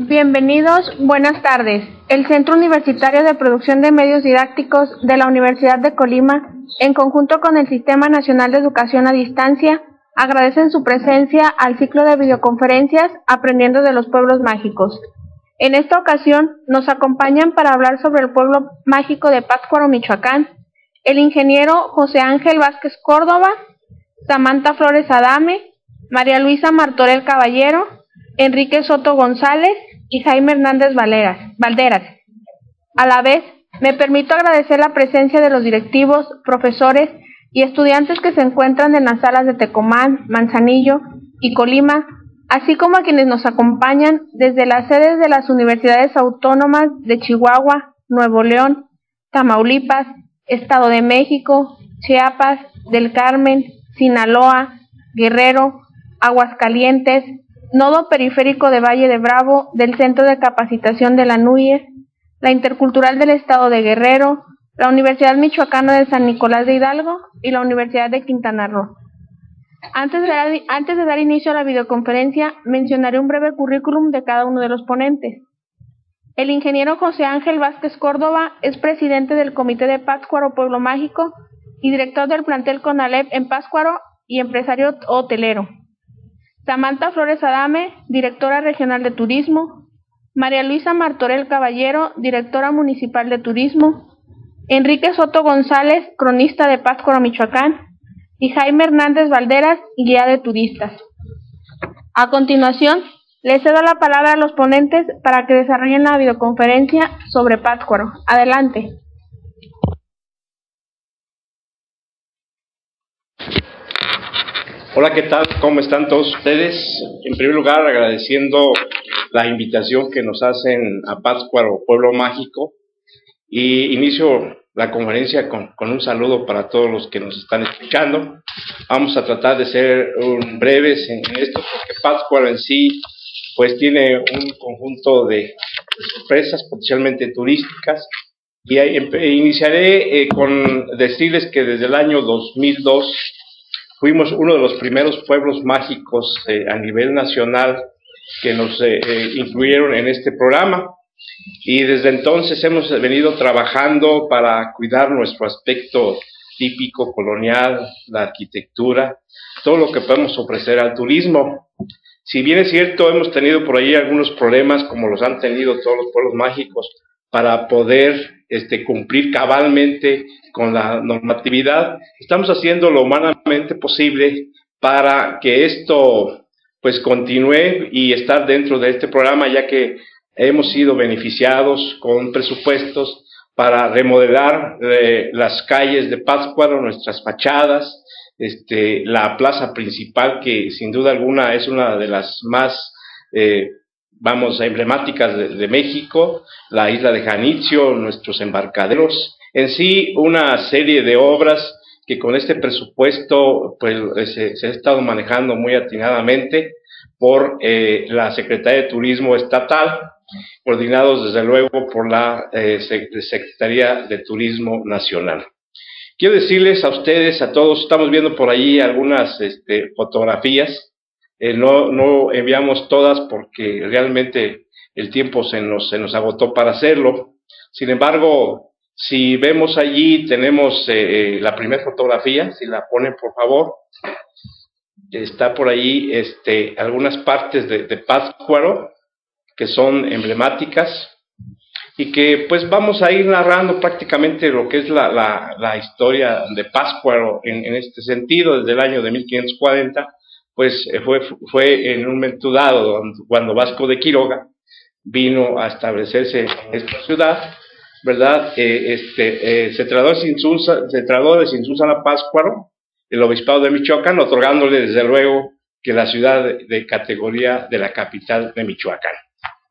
Bienvenidos, buenas tardes. El Centro Universitario de Producción de Medios Didácticos de la Universidad de Colima, en conjunto con el Sistema Nacional de Educación a Distancia, agradecen su presencia al ciclo de videoconferencias Aprendiendo de los Pueblos Mágicos. En esta ocasión nos acompañan para hablar sobre el pueblo mágico de Pátzcuaro, Michoacán, el ingeniero José Ángel Vázquez Córdoba, Samantha Flores Adame, María Luisa Martorell Caballero, Enrique Soto González y Jaime Hernández Valderas. A la vez, me permito agradecer la presencia de los directivos, profesores y estudiantes que se encuentran en las salas de Tecomán, Manzanillo y Colima, así como a quienes nos acompañan desde las sedes de las universidades autónomas de Chihuahua, Nuevo León, Tamaulipas, Estado de México, Chiapas, Del Carmen, Sinaloa, Guerrero, Aguascalientes, Nodo Periférico de Valle de Bravo del Centro de Capacitación de la NUYES, la Intercultural del Estado de Guerrero, la Universidad Michoacana de San Nicolás de Hidalgo y la Universidad de Quintana Roo. Antes de dar inicio a la videoconferencia, mencionaré un breve currículum de cada uno de los ponentes. El ingeniero José Ángel Vázquez Córdoba es presidente del Comité de Pátzcuaro Pueblo Mágico y director del plantel CONALEP en Pátzcuaro y empresario hotelero. Samantha Flores Adame, directora regional de turismo. María Luisa Martorell Caballero, directora municipal de turismo. Enrique Soto González, cronista de Pátzcuaro, Michoacán. Y Jaime Hernández Valderas, guía de turistas. A continuación, les cedo la palabra a los ponentes para que desarrollen la videoconferencia sobre Pátzcuaro. Adelante. Hola, ¿qué tal? ¿Cómo están todos ustedes? En primer lugar, agradeciendo la invitación que nos hacen a Pátzcuaro, Pueblo Mágico, y inicio la conferencia con un saludo para todos los que nos están escuchando. Vamos a tratar de ser breves en esto, porque Pátzcuaro en sí pues tiene un conjunto de sorpresas potencialmente turísticas, y iniciaré con decirles que desde el año 2002 fuimos uno de los primeros pueblos mágicos a nivel nacional que nos incluyeron en este programa. Y desde entonces hemos venido trabajando para cuidar nuestro aspecto típico colonial, la arquitectura, todo lo que podemos ofrecer al turismo. Si bien es cierto, hemos tenido por ahí algunos problemas, como los han tenido todos los pueblos mágicos, para poder cumplir cabalmente con la normatividad. Estamos haciendo lo humanamente posible para que esto pues continúe y estar dentro de este programa, ya que hemos sido beneficiados con presupuestos para remodelar las calles de Pátzcuaro, nuestras fachadas, la plaza principal, que sin duda alguna es una de las más emblemáticas de México, la isla de Janitzio, nuestros embarcaderos, en sí una serie de obras que con este presupuesto pues se ha estado manejando muy atinadamente por la Secretaría de Turismo Estatal, coordinados desde luego por la Secretaría de Turismo Nacional. Quiero decirles a ustedes, a todos, estamos viendo por ahí algunas fotografías. No enviamos todas porque realmente el tiempo se nos agotó para hacerlo. Sin embargo, si vemos allí, tenemos la primera fotografía, si la ponen por favor. Está por ahí algunas partes de Pátzcuaro que son emblemáticas y que pues vamos a ir narrando prácticamente lo que es la historia de Pátzcuaro en este sentido. Desde el año de 1540 pues fue en un momento dado cuando Vasco de Quiroga vino a establecerse en esta ciudad, ¿verdad? Se trasladó de Tzintzuntzan a Pátzcuaro el obispado de Michoacán, otorgándole desde luego que la ciudad de categoría de la capital de Michoacán.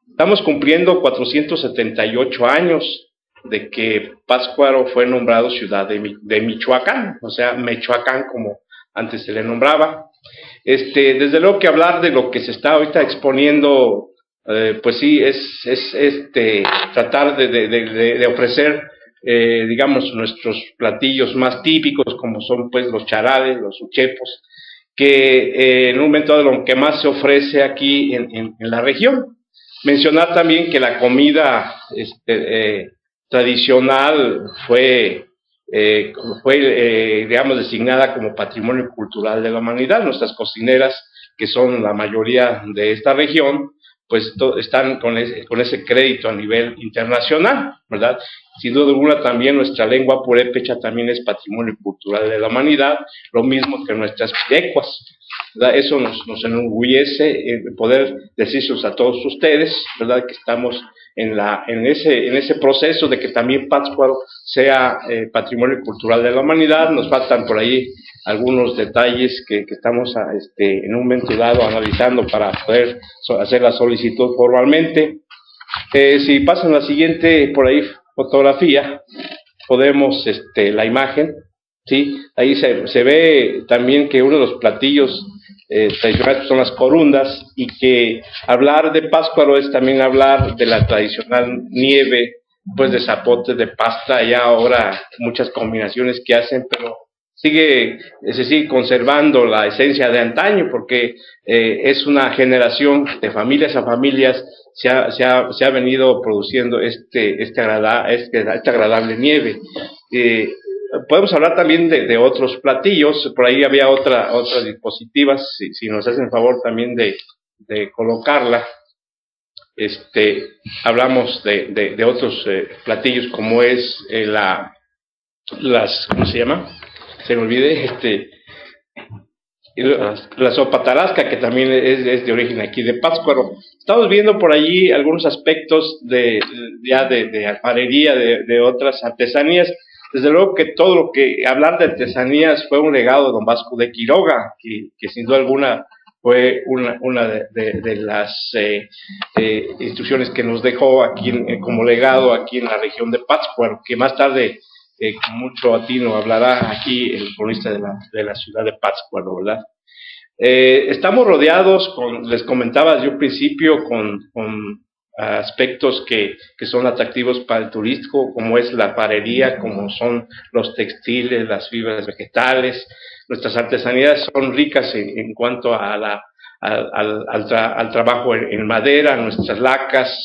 Estamos cumpliendo 478 años de que Pátzcuaro fue nombrado ciudad de Michoacán, o sea, Michoacán como antes se le nombraba. Desde luego que hablar de lo que se está ahorita exponiendo, pues sí, es tratar de ofrecer, digamos, nuestros platillos más típicos, como son pues los charales, los uchepos, que en un momento dado lo que más se ofrece aquí en la región. Mencionar también que la comida tradicional fue digamos, designada como Patrimonio Cultural de la Humanidad. Nuestras cocineras, que son la mayoría de esta región, pues están con ese crédito a nivel internacional, ¿verdad? Sin duda alguna también nuestra lengua purépecha también es Patrimonio Cultural de la Humanidad, lo mismo que nuestras pecuas, ¿verdad? Eso nos enorgullece poder decirles a todos ustedes, ¿verdad?, que estamos en ese proceso de que también Pátzcuaro sea Patrimonio Cultural de la Humanidad. Nos faltan por ahí algunos detalles que estamos en un momento dado analizando para poder hacer la solicitud formalmente. Si pasan la siguiente, por ahí, fotografía, podemos, la imagen, ¿sí? Ahí se ve también que uno de los platillos tradicionales son las corundas, y que hablar de Pátzcuaro es también hablar de la tradicional nieve, pues de zapote, de pasta, y ahora muchas combinaciones que hacen, pero se sigue conservando la esencia de antaño, porque es una generación de familias a familias se ha venido produciendo esta agradable nieve. Podemos hablar también de otros platillos. Por ahí había otras dispositivas, si nos hacen favor también de colocarla. Hablamos de otros platillos, como es ¿cómo se llama? Se me olvide, la sopa Tarasca, que también es de origen aquí de Pátzcuaro. Estamos viendo por allí algunos aspectos de alfarería, de otras artesanías. Desde luego que todo lo que hablar de artesanías fue un legado de don Vasco de Quiroga, que sin duda alguna fue una de las instituciones que nos dejó aquí como legado aquí en la región de Pátzcuaro, que más tarde con mucho atino hablará aquí el cronista de la ciudad de Pátzcuaro, ¿verdad? Estamos rodeados, les comentaba desde un principio, con aspectos que son atractivos para el turismo, como es la alfarería, como son los textiles, las fibras vegetales. Nuestras artesanías son ricas en cuanto a al trabajo en madera, nuestras lacas,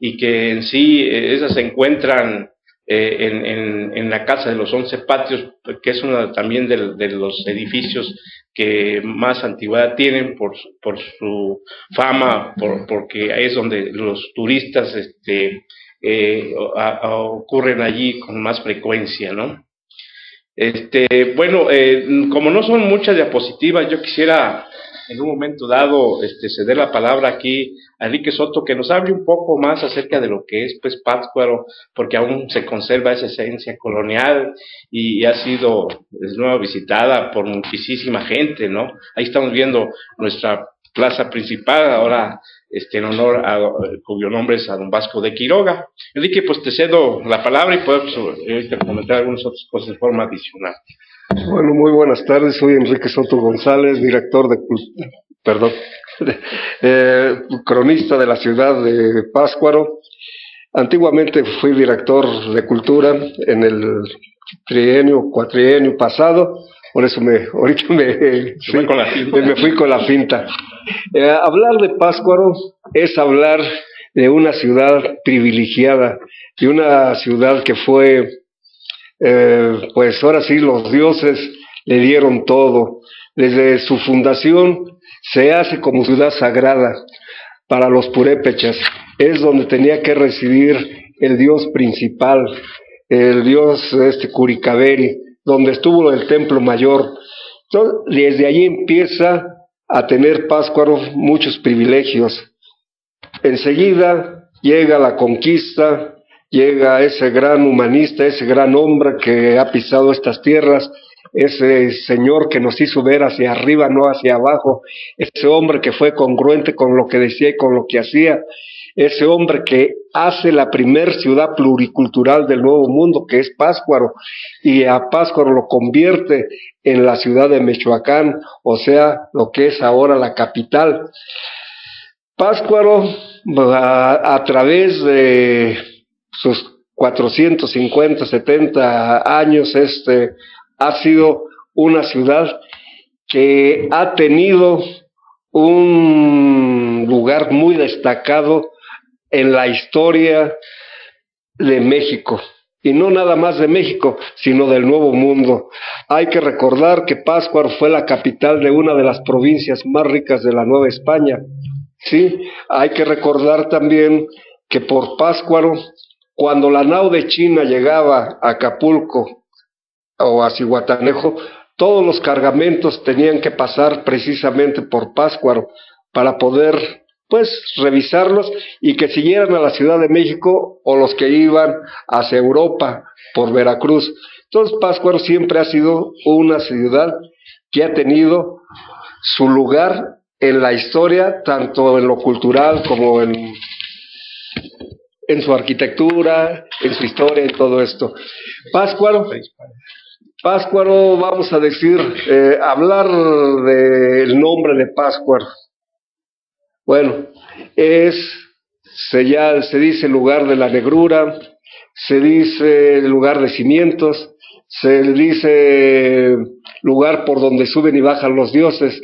y que en sí esas se encuentran en la Casa de los Once Patios, que es uno también de los edificios que más antigüedad tienen por su fama, porque es donde los turistas ocurren allí con más frecuencia, ¿no? Bueno, como no son muchas diapositivas, yo quisiera en un momento dado ceder la palabra aquí a Enrique Soto, que nos hable un poco más acerca de lo que es, pues, Pátzcuaro, porque aún se conserva esa esencia colonial y ha sido de nuevo visitada por muchísima gente, ¿no? Ahí estamos viendo nuestra plaza principal, ahora en honor cuyo nombre es a don Vasco de Quiroga. Enrique, pues te cedo la palabra y podemos comentar algunas otras cosas de forma adicional. Bueno, muy buenas tardes, soy Enrique Soto González, director cronista de la ciudad de Pátzcuaro. Antiguamente fui director de cultura en el cuatrienio pasado, por eso me fui con la finta. Hablar de Pátzcuaro es hablar de una ciudad privilegiada, de una ciudad que fue... pues ahora sí, los dioses le dieron todo. Desde su fundación se hace como ciudad sagrada para los purépechas. Es donde tenía que residir el dios principal, el dios Curicaveri, donde estuvo el templo mayor. Entonces, desde allí empieza a tener Pátzcuaro muchos privilegios. Enseguida llega la conquista, llega ese gran humanista, ese gran hombre que ha pisado estas tierras, ese señor que nos hizo ver hacia arriba, no hacia abajo, ese hombre que fue congruente con lo que decía y con lo que hacía, ese hombre que hace la primer ciudad pluricultural del Nuevo Mundo, que es Pátzcuaro, y a Pátzcuaro lo convierte en la ciudad de Michoacán, o sea, lo que es ahora la capital. Pátzcuaro, a través de sus 450, 70 años, ha sido una ciudad que ha tenido un lugar muy destacado en la historia de México. Y no nada más de México, sino del Nuevo Mundo. Hay que recordar que Pátzcuaro fue la capital de una de las provincias más ricas de la Nueva España. ¿Sí? Hay que recordar también que por Pátzcuaro, cuando la nao de China llegaba a Acapulco o a Zihuatanejo, todos los cargamentos tenían que pasar precisamente por Pátzcuaro para poder, pues, revisarlos y que siguieran a la Ciudad de México o los que iban hacia Europa por Veracruz. Entonces, Pátzcuaro siempre ha sido una ciudad que ha tenido su lugar en la historia, tanto en lo cultural como en su arquitectura, en su historia, en todo esto. Pátzcuaro, vamos a decir, hablar del nombre de Pátzcuaro. Bueno, se dice lugar de la negrura, se dice lugar de cimientos, se dice lugar por donde suben y bajan los dioses.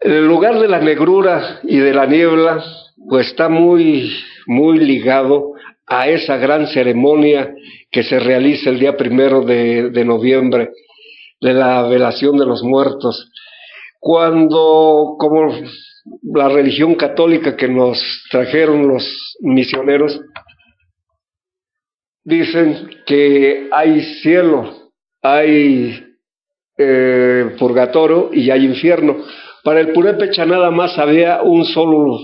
El lugar de la negrura y de la niebla, pues está muy, muy ligado a esa gran ceremonia que se realiza el día 1 de noviembre, de la velación de los muertos. Cuando, como la religión católica que nos trajeron los misioneros, dicen que hay cielo, hay purgatorio y hay infierno. Para el Purépecha nada más había un solo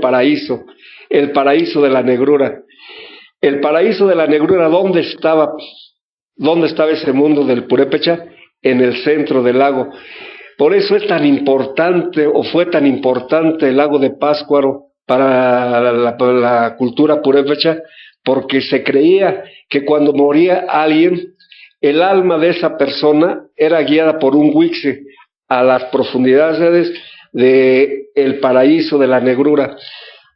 paraíso, el paraíso de la negrura. El paraíso de la negrura, ¿dónde estaba ese mundo del Purépecha? En el centro del lago. Por eso es tan importante, o fue tan importante, el lago de Pátzcuaro para la cultura purépecha, porque se creía que cuando moría alguien, el alma de esa persona era guiada por un wixi a las profundidades del paraíso de la negrura.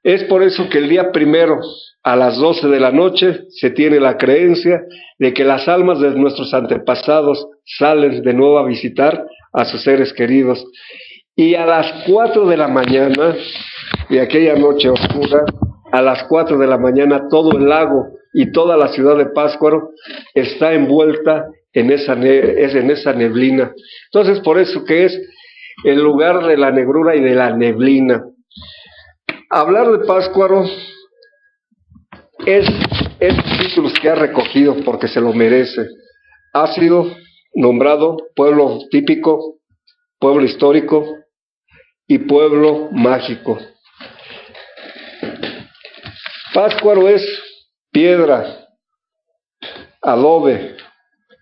Es por eso que el día 1, a las 12 de la noche, se tiene la creencia de que las almas de nuestros antepasados salen de nuevo a visitar a sus seres queridos. Y a las 4 de la mañana, de aquella noche oscura, a las 4 de la mañana, todo el lago y toda la ciudad de Pátzcuaro está envuelta en esa neblina. Entonces, por eso que es el lugar de la negrura y de la neblina. Hablar de Pátzcuaro es estos títulos que ha recogido, porque se lo merece. Ha sido nombrado pueblo típico, pueblo histórico y pueblo mágico. Pátzcuaro es piedra, adobe,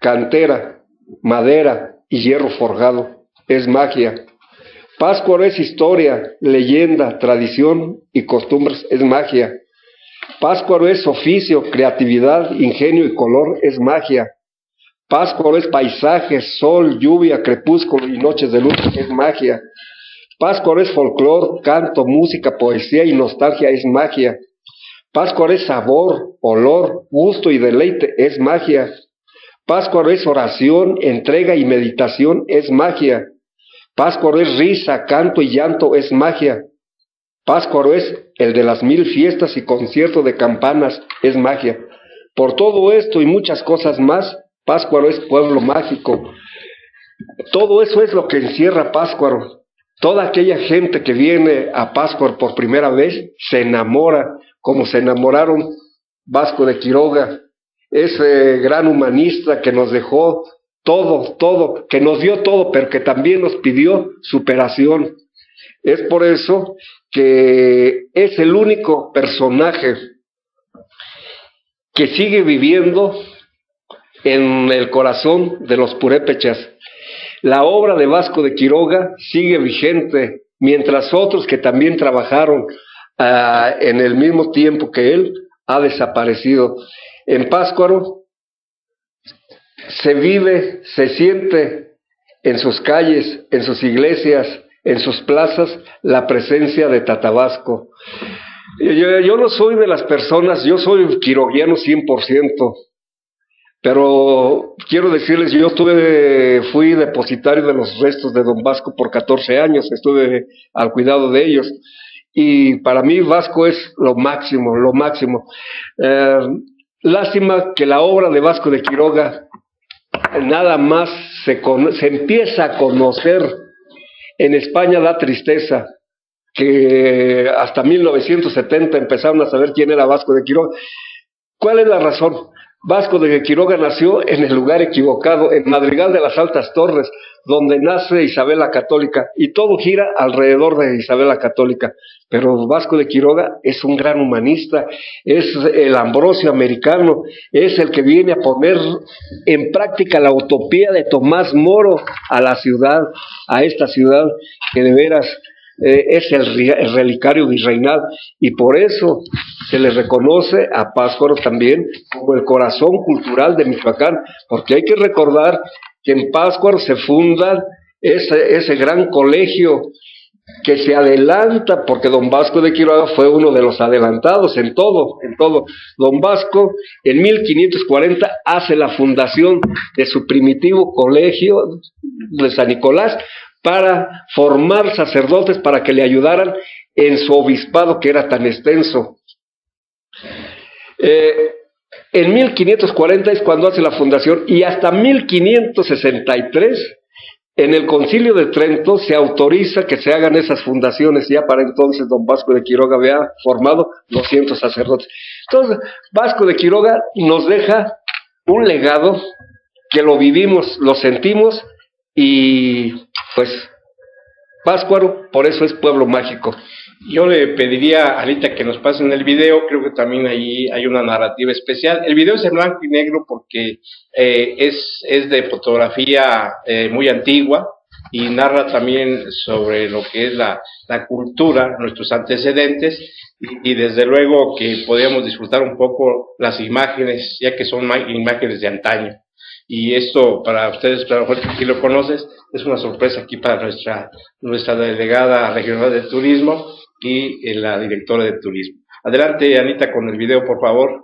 cantera, madera y hierro forjado. Es magia. Pátzcuaro es historia, leyenda, tradición y costumbres. Es magia. Pátzcuaro es oficio, creatividad, ingenio y color. Es magia. Pátzcuaro es paisaje, sol, lluvia, crepúsculo y noches de luz. Es magia. Pátzcuaro es folclor, canto, música, poesía y nostalgia. Es magia. Pátzcuaro es sabor, olor, gusto y deleite. Es magia. Pátzcuaro es oración, entrega y meditación. Es magia. Pátzcuaro es risa, canto y llanto. Es magia. Pátzcuaro es el de las 1000 fiestas y concierto de campanas. Es magia. Por todo esto y muchas cosas más, Pátzcuaro es pueblo mágico. Todo eso es lo que encierra Pátzcuaro. Toda aquella gente que viene a Pátzcuaro por primera vez se enamora, como se enamoraron Vasco de Quiroga, ese gran humanista que nos dejó todo, que nos dio todo, pero que también nos pidió superación. Es por eso que es el único personaje que sigue viviendo en el corazón de los purépechas. La obra de Vasco de Quiroga sigue vigente, mientras otros que también trabajaron en el mismo tiempo que él, ha desaparecido. En Pátzcuaro se vive, se siente en sus calles, en sus iglesias, en sus plazas, la presencia de Tatabasco. Yo no soy de las personas, yo soy quiroguiano 100%. Pero quiero decirles, yo fui depositario de los restos de don Vasco por 14 años, estuve al cuidado de ellos. Y para mí Vasco es lo máximo, lo máximo. Lástima que la obra de Vasco de Quiroga nada más se empieza a conocer. En España da tristeza que hasta 1970 empezaron a saber quién era Vasco de Quiroga. ¿Cuál es la razón? Vasco de Quiroga nació en el lugar equivocado, en Madrigal de las Altas Torres, donde nace Isabel la Católica, y todo gira alrededor de Isabel la Católica. Pero Vasco de Quiroga es un gran humanista, es el Ambrosio americano, es el que viene a poner en práctica la utopía de Tomás Moro a la ciudad, a esta ciudad que de veras es el relicario virreinal, y por eso se le reconoce a Pátzcuaro también como el corazón cultural de Michoacán, porque hay que recordar que en Pátzcuaro se funda ese gran colegio que se adelanta, porque don Vasco de Quiroga fue uno de los adelantados en todo, en todo. Don Vasco en 1540 hace la fundación de su primitivo colegio de San Nicolás, para formar sacerdotes para que le ayudaran en su obispado que era tan extenso. En 1540 es cuando hace la fundación, y hasta 1563 en el Concilio de Trento se autoriza que se hagan esas fundaciones. Ya para entonces don Vasco de Quiroga había formado 200 sacerdotes. Entonces Vasco de Quiroga nos deja un legado que lo vivimos, lo sentimos, y pues Pátzcuaro por eso es pueblo mágico. Yo le pediría a Anita que nos pasen el video, creo que también ahí hay una narrativa especial. El video es en blanco y negro porque es de fotografía muy antigua, y narra también sobre lo que es la cultura, nuestros antecedentes, y desde luego que podíamos disfrutar un poco las imágenes, ya que son imágenes de antaño. Y esto para ustedes, para los que aquí lo conoces, es una sorpresa aquí para nuestra delegada regional de turismo y la directora de turismo. Adelante, Anita, con el video, por favor.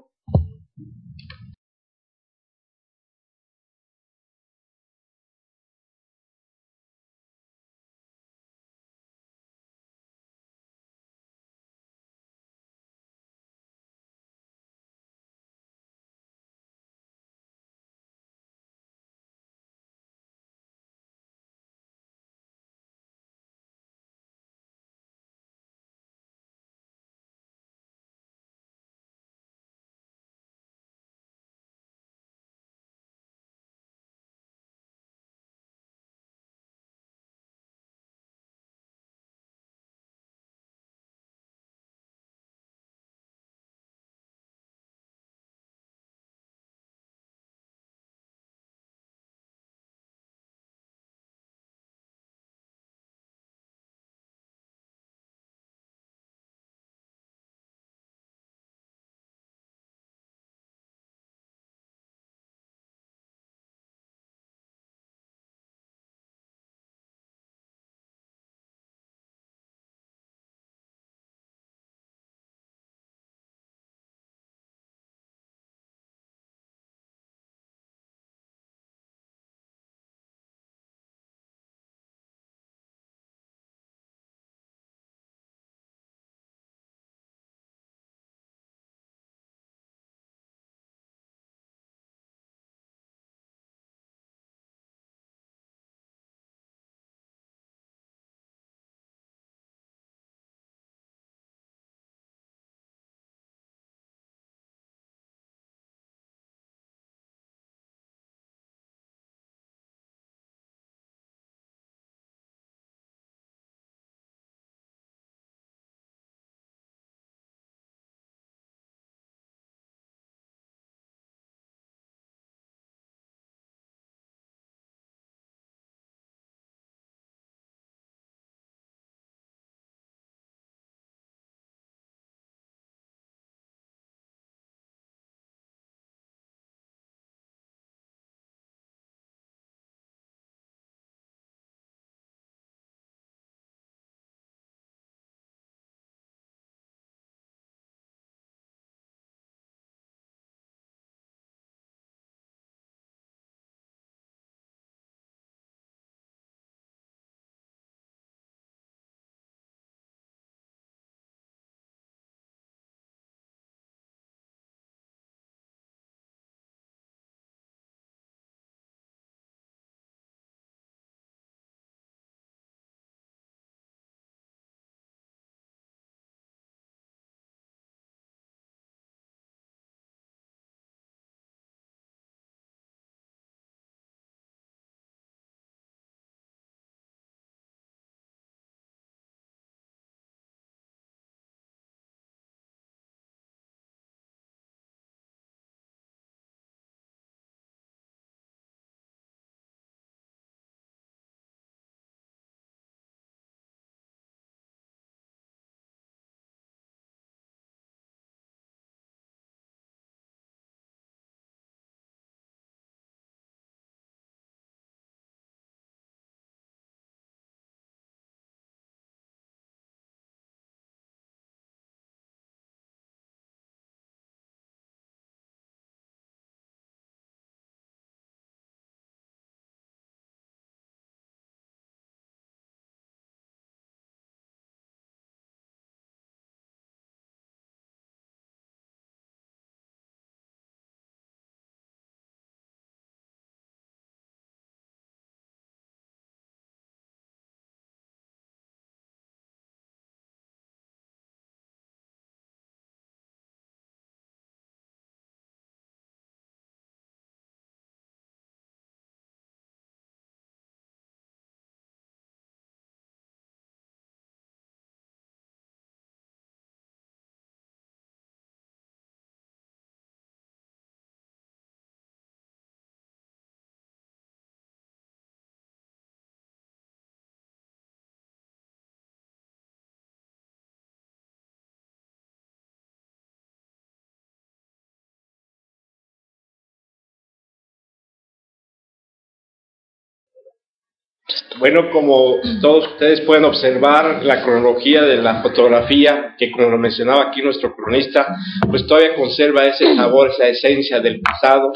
Bueno, como todos ustedes pueden observar, la cronología de la fotografía, que como lo mencionaba aquí nuestro cronista, pues todavía conserva ese sabor, esa esencia del pasado,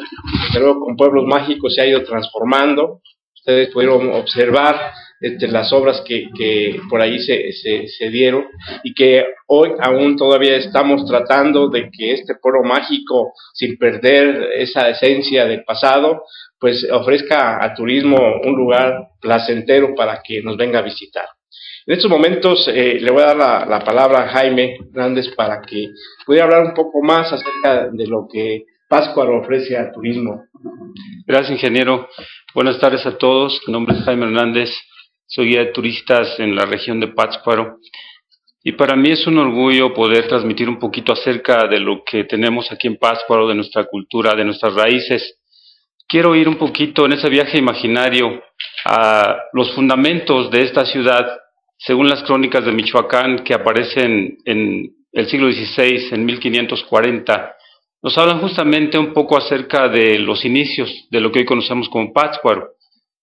que luego con Pueblos Mágicos se ha ido transformando. Ustedes pudieron observar las obras que por ahí se dieron y que hoy aún todavía estamos tratando de que este pueblo mágico, sin perder esa esencia del pasado, pues ofrezca a turismo un lugar placentero para que nos venga a visitar. En estos momentos le voy a dar la palabra a Jaime Hernández para que pudiera hablar un poco más acerca de lo que Pátzcuaro ofrece al turismo. Gracias, ingeniero. Buenas tardes a todos. Mi nombre es Jaime Hernández. Soy guía de turistas en la región de Pátzcuaro. Y para mí es un orgullo poder transmitir un poquito acerca de lo que tenemos aquí en Pátzcuaro, de nuestra cultura, de nuestras raíces. Quiero ir un poquito en ese viaje imaginario a los fundamentos de esta ciudad, según las crónicas de Michoacán que aparecen en el siglo XVI, en 1540, nos hablan justamente un poco acerca de los inicios de lo que hoy conocemos como Pátzcuaro.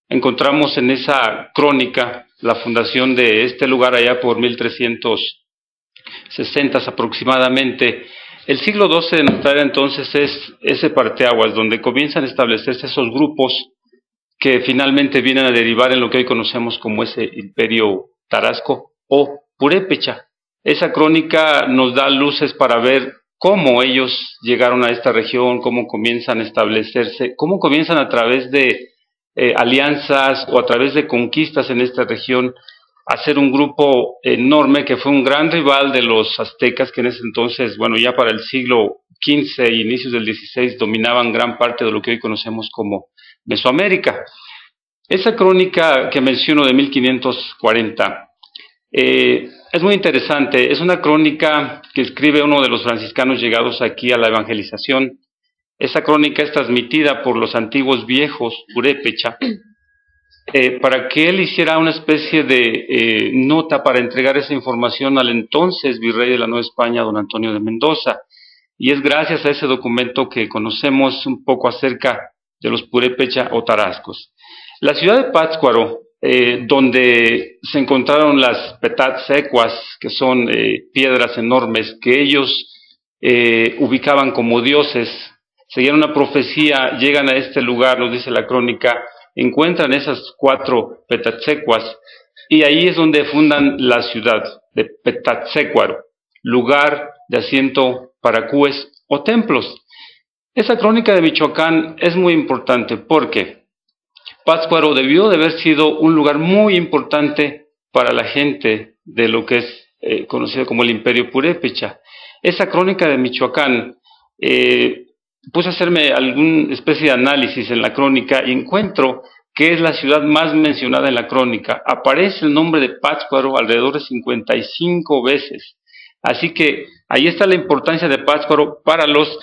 Encontramos en esa crónica la fundación de este lugar allá por 1360 aproximadamente. El siglo XII de nuestra era entonces es ese parteaguas donde comienzan a establecerse esos grupos que finalmente vienen a derivar en lo que hoy conocemos como ese imperio tarasco o purépecha. Esa crónica nos da luces para ver cómo ellos llegaron a esta región, cómo comienzan a establecerse, cómo comienzan a través de alianzas o a través de conquistas en esta región a ser un grupo enorme que fue un gran rival de los aztecas, que en ese entonces, bueno, ya para el siglo XV e inicios del XVI dominaban gran parte de lo que hoy conocemos como Mesoamérica. Esa crónica que menciono de 1540 es muy interesante. Es una crónica que escribe uno de los franciscanos llegados aquí a la evangelización. Esa crónica es transmitida por los antiguos viejos purépecha para que él hiciera una especie de nota para entregar esa información al entonces virrey de la Nueva España, don Antonio de Mendoza. Y es gracias a ese documento que conocemos un poco acerca de los purépecha o tarascos. La ciudad de Pátzcuaro, donde se encontraron las petatsecuas, que son piedras enormes que ellos ubicaban como dioses, seguían una profecía, llegan a este lugar, nos dice la crónica, encuentran esas 4 petatsecuas y ahí es donde fundan la ciudad de Pátzcuaro, lugar de asiento para cúes o templos. Esa crónica de Michoacán es muy importante porque Pátzcuaro debió de haber sido un lugar muy importante para la gente de lo que es conocido como el Imperio Purépecha. Esa crónica de Michoacán puse a hacerme alguna especie de análisis en la crónica y encuentro que es la ciudad más mencionada en la crónica. Aparece el nombre de Pátzcuaro alrededor de 55 veces. Así que ahí está la importancia de Pátzcuaro para los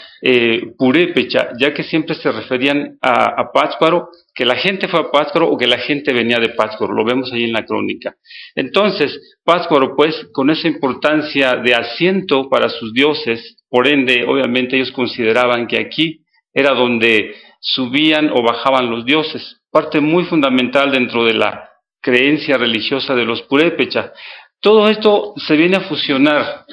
purépecha, ya que siempre se referían a Pátzcuaro, que la gente fue a Pátzcuaro o que la gente venía de Pátzcuaro. Lo vemos ahí en la crónica. Entonces, Pátzcuaro, pues, con esa importancia de asiento para sus dioses, por ende, obviamente, ellos consideraban que aquí era donde subían o bajaban los dioses. Parte muy fundamental dentro de la creencia religiosa de los purépecha. Todo esto se viene a fusionar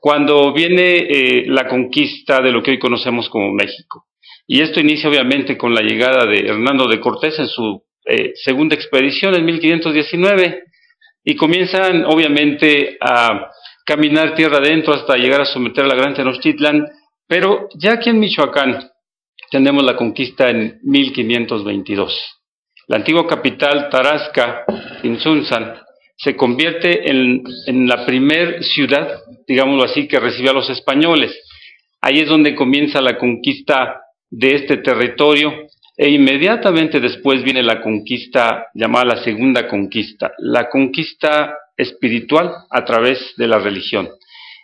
cuando viene la conquista de lo que hoy conocemos como México. Y esto inicia obviamente con la llegada de Hernando de Cortés en su segunda expedición en 1519 y comienzan obviamente a caminar tierra adentro hasta llegar a someter a la Gran Tenochtitlan, pero ya aquí en Michoacán tenemos la conquista en 1522. La antigua capital Tarasca, Tzintzuntzan, se convierte en la primer ciudad, digámoslo así, que recibió a los españoles. Ahí es donde comienza la conquista de este territorio e inmediatamente después viene la conquista llamada la segunda conquista, la conquista espiritual a través de la religión.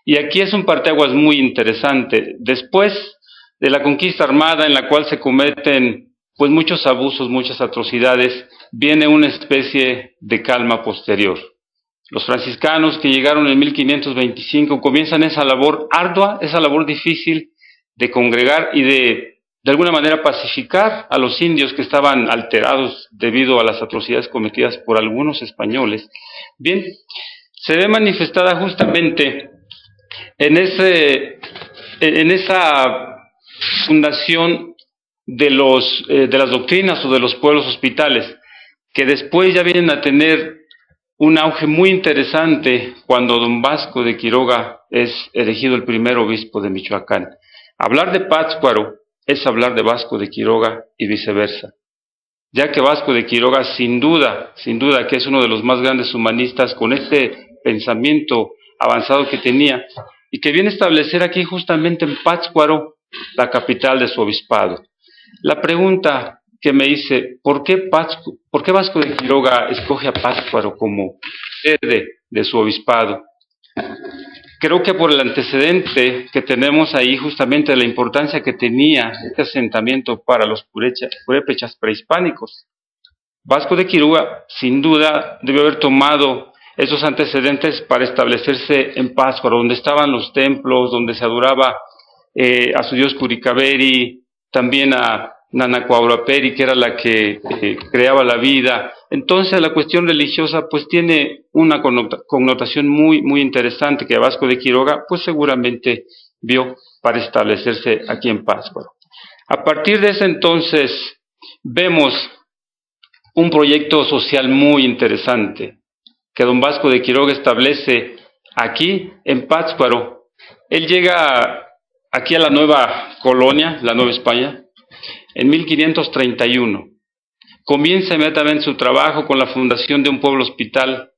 Y aquí es un parteaguas muy interesante. Después de la conquista armada en la cual se cometen pues muchos abusos, muchas atrocidades, viene una especie de calma posterior. Los franciscanos que llegaron en 1525 comienzan esa labor ardua, esa labor difícil de congregar y de de alguna manera pacificar a los indios que estaban alterados debido a las atrocidades cometidas por algunos españoles. Bien, se ve manifestada justamente en esa fundación de las doctrinas o de los pueblos hospitales, que después ya vienen a tener un auge muy interesante cuando don Vasco de Quiroga es elegido el primer obispo de Michoacán. Hablar de Pátzcuaro es hablar de Vasco de Quiroga y viceversa, ya que Vasco de Quiroga sin duda que es uno de los más grandes humanistas con este pensamiento avanzado que tenía y que viene a establecer aquí justamente en Pátzcuaro, la capital de su obispado. La pregunta que me hice, ¿por qué Vasco de Quiroga escoge a Pátzcuaro como sede de su obispado? Creo que por el antecedente que tenemos ahí, justamente de la importancia que tenía este asentamiento para los purépechas prehispánicos. Vasco de Quiroga, sin duda, debió haber tomado esos antecedentes para establecerse en Pátzcuaro, donde estaban los templos, donde se adoraba a su dios Curicaveri, también a Nanacuauraperi, que era la que creaba la vida. Entonces la cuestión religiosa pues tiene una connotación muy interesante que Vasco de Quiroga pues seguramente vio para establecerse aquí en Pátzcuaro. A partir de ese entonces vemos un proyecto social muy interesante que don Vasco de Quiroga establece aquí en Pátzcuaro. Él llega aquí a la nueva colonia, la Nueva España, en 1531. Comienza inmediatamente su trabajo con la fundación de un pueblo hospital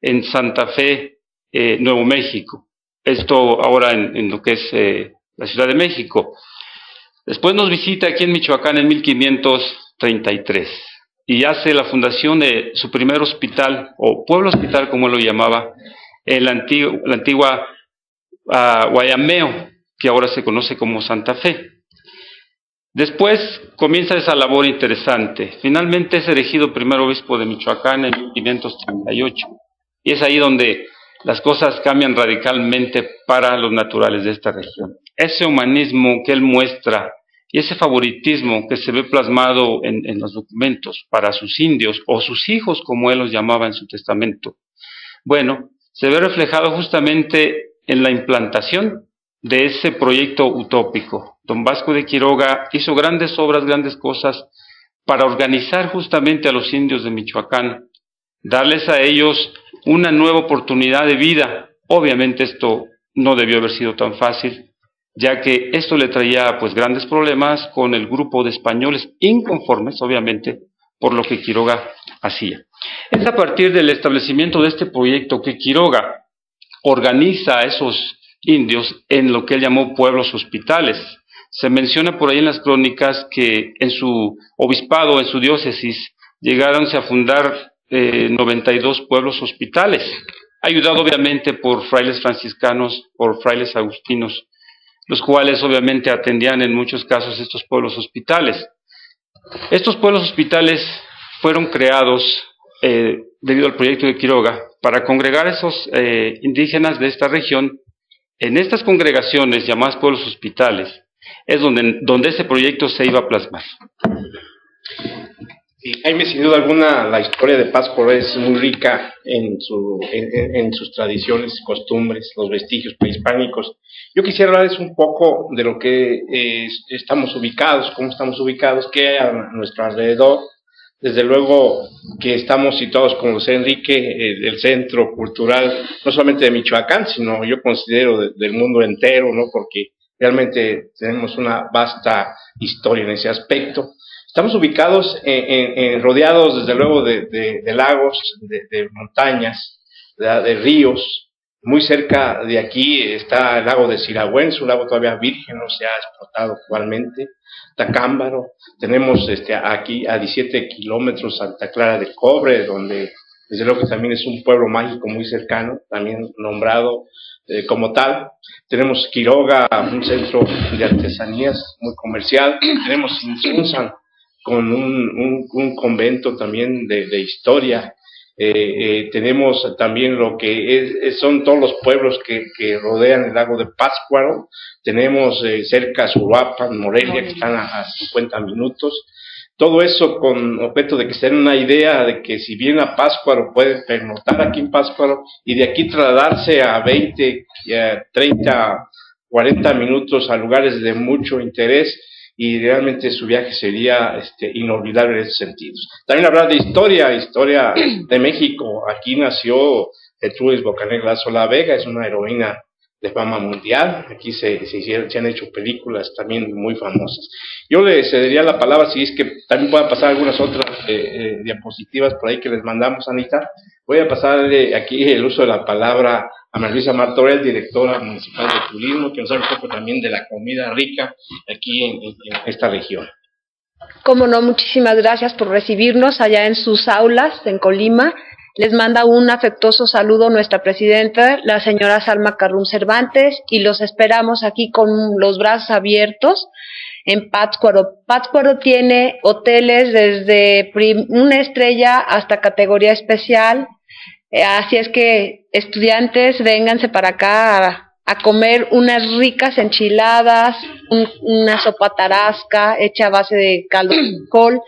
en Santa Fe, Nuevo México. Esto ahora en lo que es la Ciudad de México. Después nos visita aquí en Michoacán en 1533 y hace la fundación de su primer hospital, o pueblo hospital como él lo llamaba, en la antigua Guayameo, que ahora se conoce como Santa Fe. Después comienza esa labor interesante. Finalmente es elegido primer obispo de Michoacán en 1538. Y es ahí donde las cosas cambian radicalmente para los naturales de esta región. Ese humanismo que él muestra y ese favoritismo que se ve plasmado en los documentos para sus indios o sus hijos, como él los llamaba en su testamento, bueno, se ve reflejado justamente en la implantación de ese proyecto utópico. Don Vasco de Quiroga hizo grandes obras, grandes cosas para organizar justamente a los indios de Michoacán, darles a ellos una nueva oportunidad de vida. Obviamente esto no debió haber sido tan fácil, ya que esto le traía pues grandes problemas con el grupo de españoles inconformes, obviamente, por lo que Quiroga hacía. Es a partir del establecimiento de este proyecto que Quiroga organiza a esos indios en lo que él llamó pueblos hospitales. Se menciona por ahí en las crónicas que en su obispado, en su diócesis, llegaron a fundar 92 pueblos hospitales, ayudado obviamente por frailes franciscanos, por frailes agustinos, los cuales obviamente atendían en muchos casos estos pueblos hospitales. Estos pueblos hospitales fueron creados debido al proyecto de Quiroga para congregar a esos indígenas de esta región. En estas congregaciones llamadas pueblos hospitales es donde ese proyecto se iba a plasmar. Sí, Jaime, sin duda alguna la historia de Pátzcuaro es muy rica en sus tradiciones, costumbres, los vestigios prehispánicos. Yo quisiera hablarles un poco de lo que estamos ubicados, cómo estamos ubicados, qué hay a nuestro alrededor. Desde luego que estamos situados, como decía Enrique, el centro cultural, no solamente de Michoacán, sino yo considero del mundo entero, ¿no? Porque realmente tenemos una vasta historia en ese aspecto. Estamos ubicados, rodeados desde luego de lagos, de montañas, de ríos. Muy cerca de aquí está el lago de Siragüen, es un lago todavía virgen, no se ha explotado actualmente. Tacámbaro, tenemos aquí a 17 kilómetros Santa Clara del Cobre, donde desde luego que también es un pueblo mágico muy cercano, también nombrado como tal. Tenemos Quiroga, un centro de artesanías muy comercial. Tenemos Tzintzuntzan, con un convento también de historia. Tenemos también lo que son todos los pueblos que rodean el lago de Pátzcuaro. Tenemos cerca Uruapan, Morelia, que están a 50 minutos. Todo eso con objeto de que se den una idea de que si vienen a Pátzcuaro, pueden pernoctar aquí en Pátzcuaro y de aquí trasladarse a 20, 30, 40 minutos a lugares de mucho interés, y realmente su viaje sería inolvidable en ese sentido. También hablar de historia de México. Aquí nació Gertrudis Bocanegra de la Sola Vega, es una heroína de fama mundial. Aquí se han hecho películas también muy famosas. Yo les cedería la palabra, si es que también puedan pasar algunas otras diapositivas por ahí que les mandamos, Anita. Voy a pasarle aquí el uso de la palabra a María Luisa Martorell, directora municipal de turismo, que nos habla un poco también de la comida rica aquí en esta región. Cómo no, muchísimas gracias por recibirnos allá en sus aulas, en Colima. Les manda un afectuoso saludo nuestra presidenta, la señora Salma Carrún Cervantes, y los esperamos aquí con los brazos abiertos en Pátzcuaro. Pátzcuaro tiene hoteles desde una estrella hasta categoría especial, así es que estudiantes, vénganse para acá a comer unas ricas enchiladas, una sopa tarasca hecha a base de caldo de col,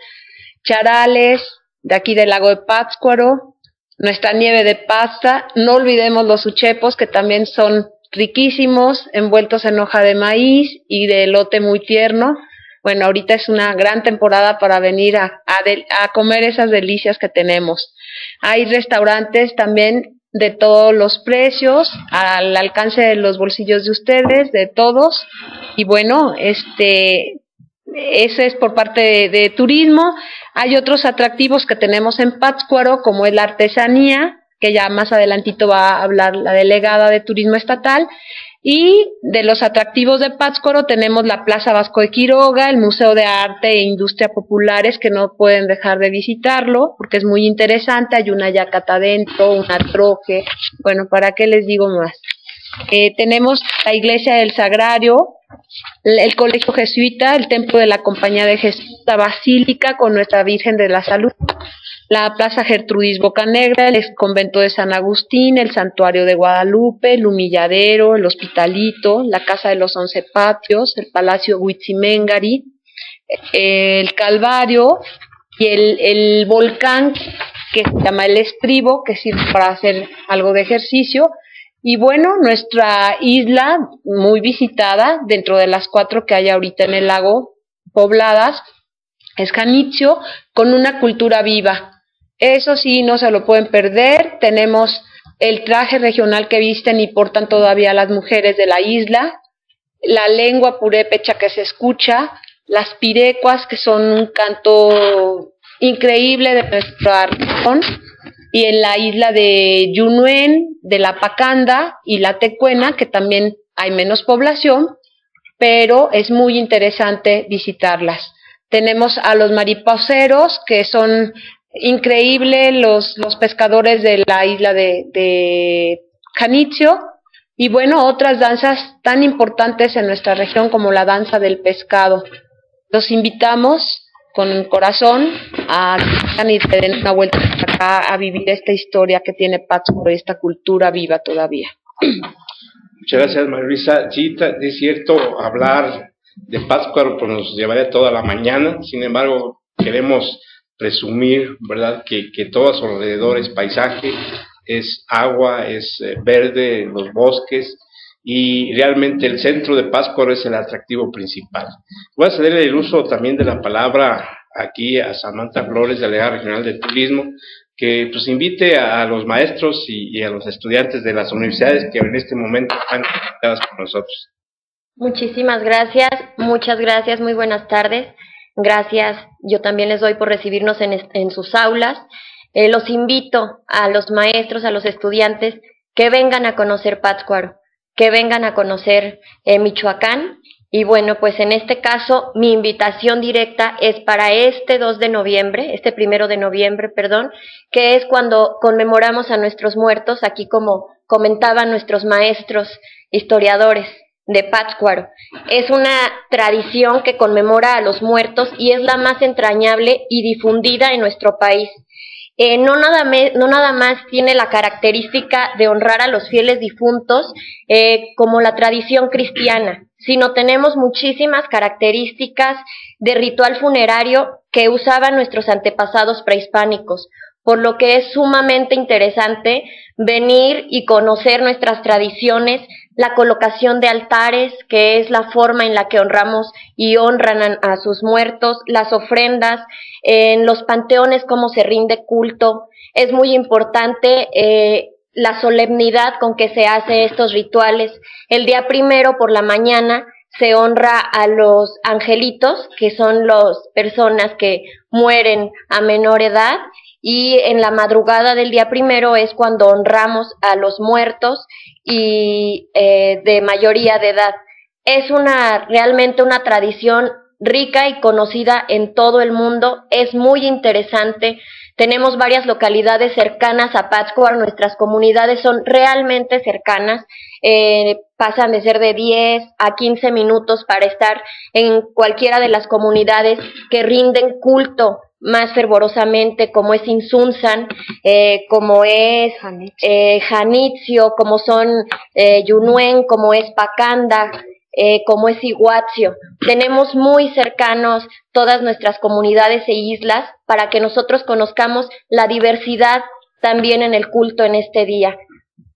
charales de aquí del lago de Pátzcuaro, nuestra nieve de pasta, no olvidemos los uchepos, que también son riquísimos, envueltos en hoja de maíz y de elote muy tierno. Bueno, ahorita es una gran temporada para venir a comer esas delicias que tenemos. Hay restaurantes también de todos los precios, al alcance de los bolsillos de ustedes, de todos. Y bueno, eso es por parte de turismo. Hay otros atractivos que tenemos en Pátzcuaro, como es la artesanía, que ya más adelantito va a hablar la delegada de turismo estatal. Y de los atractivos de Pátzcuaro tenemos la Plaza Vasco de Quiroga, el Museo de Arte e Industria Populares, que no pueden dejar de visitarlo, porque es muy interesante. Hay una yacata adentro, una troje. Bueno, ¿para qué les digo más? Tenemos la Iglesia del Sagrario, el Colegio Jesuita, el Templo de la Compañía de Jesús, la Basílica con nuestra Virgen de la Salud, la Plaza Gertrudis Bocanegra, el Convento de San Agustín, el Santuario de Guadalupe, el Humilladero, el Hospitalito, la Casa de los Once Patios, el Palacio Huitziméngari, el Calvario y el volcán que se llama el Estribo, que sirve para hacer algo de ejercicio. Y bueno, nuestra isla muy visitada, dentro de las 4 que hay ahorita en el lago pobladas, es Janitzio, con una cultura viva. Eso sí, no se lo pueden perder. Tenemos el traje regional que visten y portan todavía las mujeres de la isla, la lengua purépecha que se escucha, las pirecuas, que son un canto increíble de nuestra región, y en la isla de Yunuen, de la Pacanda y la Tecuena, que también hay menos población, pero es muy interesante visitarlas. Tenemos a los mariposeros, que son increíbles los pescadores de la isla de Janitzio, y bueno, otras danzas tan importantes en nuestra región como la danza del pescado. Los invitamos con el corazón a que se den una vuelta acá a vivir esta historia que tiene Pátzcuaro y esta cultura viva todavía. Muchas gracias, María Luisa. Sí, es cierto, hablar de Pátzcuaro pues nos llevaría toda la mañana. Sin embargo, queremos presumir, ¿verdad?, que todo a su alrededor es paisaje, es agua, es verde, los bosques. Y realmente el centro de Pátzcuaro es el atractivo principal. Voy a cederle el uso también de la palabra aquí a Samantha Flores, delegada regional de turismo, que pues invite a los maestros y a los estudiantes de las universidades que en este momento están conectadas con nosotros. Muchísimas gracias, muchas gracias, muy buenas tardes. Gracias, yo también les doy por recibirnos en sus aulas. Los invito a los maestros, a los estudiantes, que vengan a conocer Pátzcuaro, que vengan a conocer Michoacán. Y bueno, pues en este caso mi invitación directa es para este primero de noviembre, que es cuando conmemoramos a nuestros muertos, aquí como comentaban nuestros maestros historiadores de Pátzcuaro. Es una tradición que conmemora a los muertos y es la más entrañable y difundida en nuestro país. no nada más tiene la característica de honrar a los fieles difuntos como la tradición cristiana, sino tenemos muchísimas características de ritual funerario que usaban nuestros antepasados prehispánicos, por lo que es sumamente interesante venir y conocer nuestras tradiciones, la colocación de altares, que es la forma en la que honramos y honran a sus muertos, las ofrendas, en los panteones cómo se rinde culto. Es muy importante la solemnidad con que se hace estos rituales. El día primero por la mañana se honra a los angelitos, que son las personas que mueren a menor edad, y en la madrugada del día primero es cuando honramos a los muertos y de mayoría de edad. Es realmente una tradición rica y conocida en todo el mundo, es muy interesante. Tenemos varias localidades cercanas a Pátzcuaro, nuestras comunidades son realmente cercanas, pasan de ser de 10 a 15 minutos para estar en cualquiera de las comunidades que rinden culto más fervorosamente, como es Tzintzuntzan, como es Janitzio, como son Yunuen, como es Pacanda, como es Zihuatanejo. Tenemos muy cercanos todas nuestras comunidades e islas para que nosotros conozcamos la diversidad también en el culto en este día.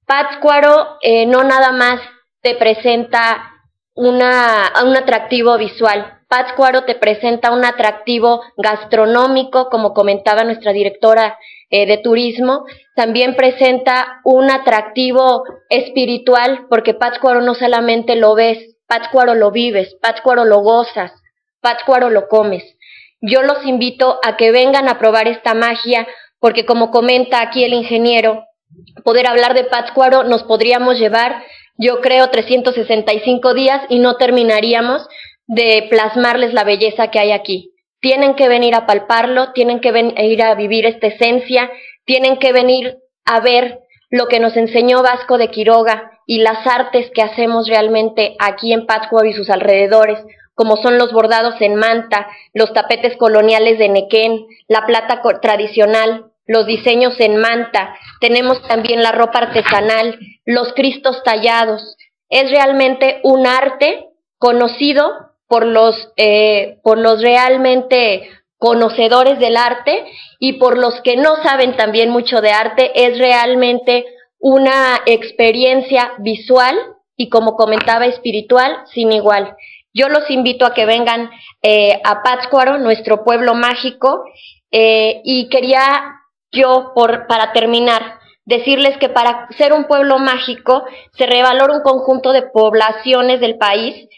Pátzcuaro no nada más te presenta un atractivo visual, Pátzcuaro te presenta un atractivo gastronómico, como comentaba nuestra directora de turismo, también presenta un atractivo espiritual, porque Pátzcuaro no solamente lo ves, Pátzcuaro lo vives, Pátzcuaro lo gozas, Pátzcuaro lo comes. Yo los invito a que vengan a probar esta magia, porque como comenta aquí el ingeniero, poder hablar de Pátzcuaro nos podríamos llevar, yo creo, 365 días y no terminaríamos de plasmarles la belleza que hay aquí. Tienen que venir a palparlo, tienen que venir a vivir esta esencia, tienen que venir a ver lo que nos enseñó Vasco de Quiroga y las artes que hacemos realmente aquí en Pátzcuaro y sus alrededores, como son los bordados en manta, los tapetes coloniales de Nequén, la plata tradicional, los diseños en manta, tenemos también la ropa artesanal, los cristos tallados. Es realmente un arte conocido por los realmente conocedores del arte, y por los que no saben también mucho de arte, es realmente una experiencia visual y, como comentaba, espiritual sin igual. Yo los invito a que vengan a Pátzcuaro, nuestro pueblo mágico, y quería yo, para terminar, decirles que para ser un pueblo mágico se revalora un conjunto de poblaciones del país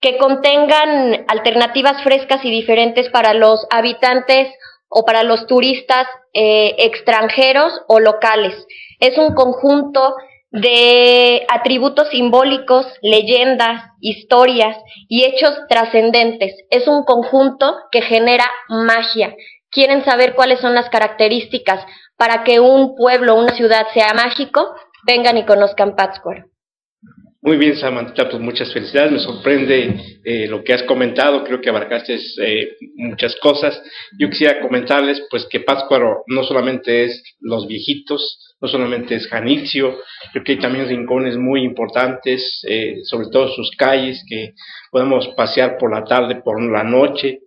que contengan alternativas frescas y diferentes para los habitantes o para los turistas extranjeros o locales. Es un conjunto de atributos simbólicos, leyendas, historias y hechos trascendentes. Es un conjunto que genera magia. ¿Quieren saber cuáles son las características para que un pueblo, una ciudad sea mágico? Vengan y conozcan Pátzcuaro. Muy bien, Samantha, pues muchas felicidades. Me sorprende lo que has comentado, creo que abarcaste muchas cosas. Yo quisiera comentarles pues que Pátzcuaro no solamente es los viejitos, no solamente es Janitzio, creo que hay también rincones muy importantes, sobre todo sus calles, que podemos pasear por la tarde, por la noche.